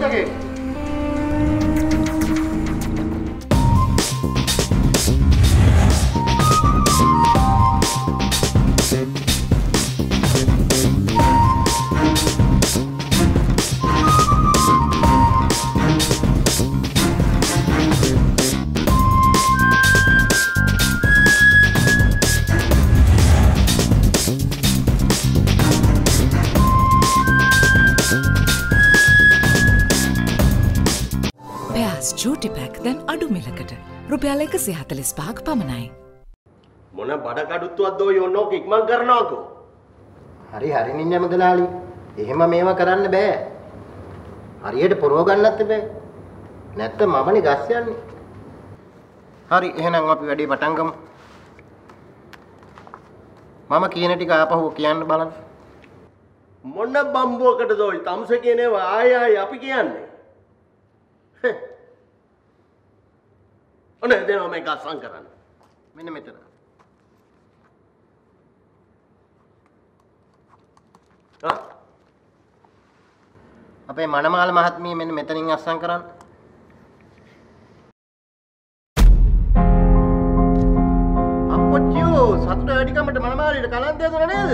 सके। Duty pack then adu milakata rupiya 145ක් පමණයි මොන බඩ කඩුත්තුවක් දෝ යෝනෝක ඉක්මන් කරනවාකෝ හරි හරි නින්නම ගලාලි එහෙම මේවා කරන්න බෑ හරියට පොරව ගන්නත් බෑ නැත්නම් මමනේ ගස් යන්නේ හරි එහෙනම් අපි වැඩේ පටන් ගමු මම කියන ටික ආපහු කියන්න බලන්න මොන බම්බුවකට දෝ තමුස කියනවා ආය ආය අපි කියන්නේ ඔනේ දෙනවා මේක අසං කරන්න. මෙන්න මෙතන. අපේ මනමාල මහත්මිය මෙන්න මෙතනින් අසං කරන්න. අප්පච්චියෝ සතුට වැඩිකමට මනමාලීට කලන්තය දුන නේද?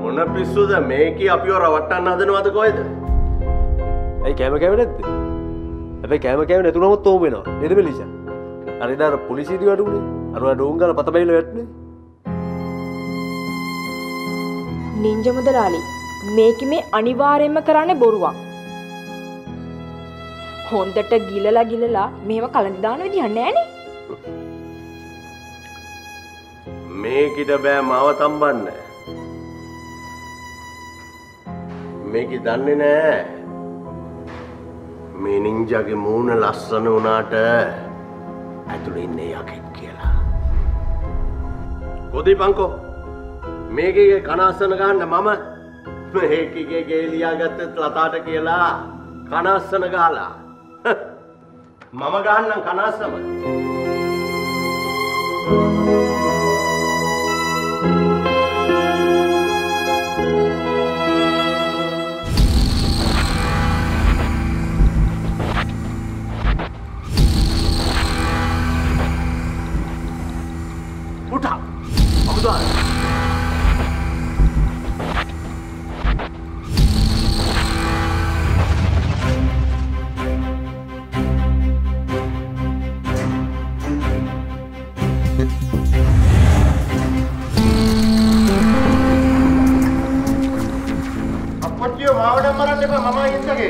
මොන පිස්සුද මේකේ අපිව රවට්ටන්න හදනවද කොහෙද? ඇයි කැම කැම නැද්ද? अबे कैमरा कैमरा ने तूने तो बिना ये तो मिली चाहे अरे ना पुलिस ही दिया डूंगे अरे डूंगा ना पता भी नहीं लगता नहीं निंजा मदर आली मेक में अनिवार्य में कराने बोरुआ होंडा टक गीला ला मेहमा कलंदान में दिहाने है नहीं मेक इधर बे मावतंबन है मेक इधर नहीं है මේ නින්ජාගේ මූණ ලස්සන වුණාට ඇතුළේ ඉන්නේ යකෙක් කියලා. කොදිපංකෝ මේකේ කන අස්සන ගන්න මම මේකේ ගේලියා ගත්තත් ලතාට කියලා කන අස්සන ගාලා මම ගහන්නම් කන අස්සම. Apa dia mau ada marah depan mama ini lagi?